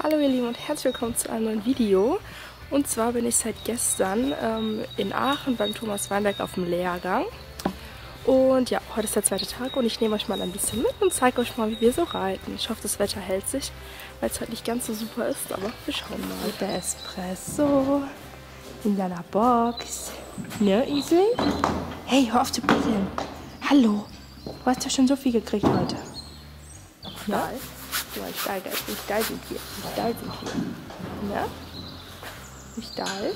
Hallo ihr Lieben und herzlich willkommen zu einem neuen Video. Und zwar bin ich seit gestern in Aachen beim Thomas Weinberg auf dem Lehrgang. Und ja, heute ist der zweite Tag und ich nehme euch mal ein bisschen mit und zeige euch mal, wie wir so reiten. Ich hoffe, das Wetter hält sich, weil es heute nicht ganz so super ist, aber wir schauen mal. Der Espresso in deiner Box. Ne, Isi? Hey, hör auf zu bitten. Hallo, du hast ja schon so viel gekriegt heute. Ja? Nicht steil, nicht steil sind wir. Ja? Nicht steil.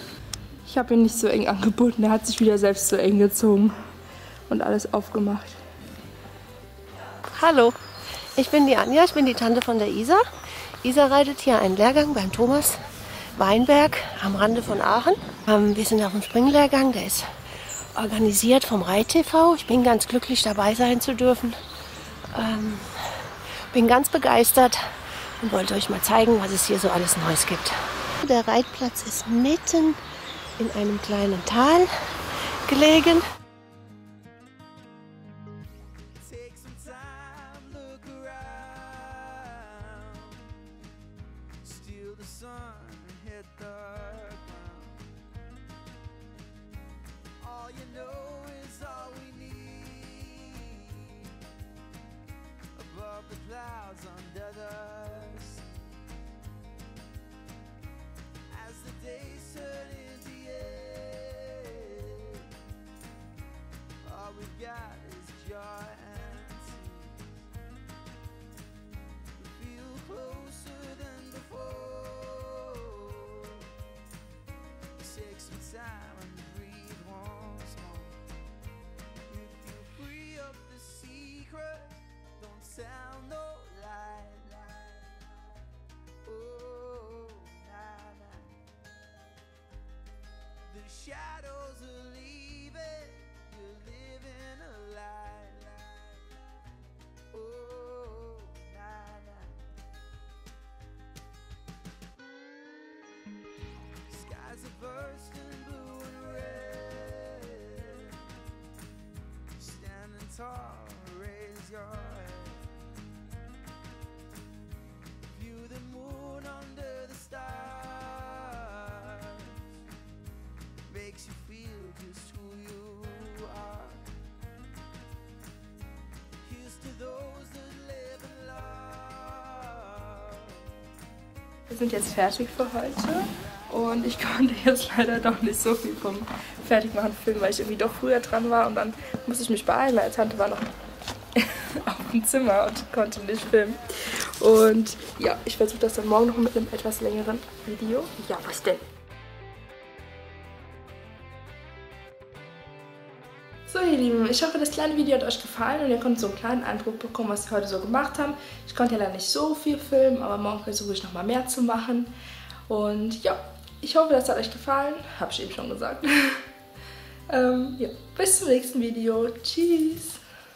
Ich habe ihn nicht so eng angebunden, er hat sich wieder selbst so eng gezogen und alles aufgemacht. Hallo, ich bin die Anja, ich bin die Tante von der Isa. Isa reitet hier einen Lehrgang beim Thomas Weinberg am Rande von Aachen. Wir sind auf dem Springlehrgang, der ist organisiert vom Reit TV. Ich bin ganz glücklich, dabei sein zu dürfen. Bin ganz begeistert und wollte euch mal zeigen, was es hier so alles Neues gibt. Der Reitplatz ist mitten in einem kleinen Tal gelegen. Shadows are leaving, you're living a lie. Oh, nah. Skies are bursting blue and red. Standing tall, raise your head. View the moon under the stars. Makes you feel just who you are. Here's to those that live and love. Wir sind jetzt fertig für heute und ich konnte jetzt leider doch nicht so viel vom Fertigmachen filmen, weil ich irgendwie doch früher dran war und dann musste ich mich beeilen. Meine Tante war noch auf dem Zimmer und konnte nicht filmen. Und ja, ich versuche das dann morgen noch mit einem etwas längeren Video. Ja, was denn? So ihr Lieben, ich hoffe, das kleine Video hat euch gefallen und ihr konntet so einen kleinen Eindruck bekommen, was wir heute so gemacht haben. Ich konnte ja leider nicht so viel filmen, aber morgen versuche ich nochmal mehr zu machen. Und ja, ich hoffe, das hat euch gefallen. Habe ich eben schon gesagt. Ja, bis zum nächsten Video. Tschüss!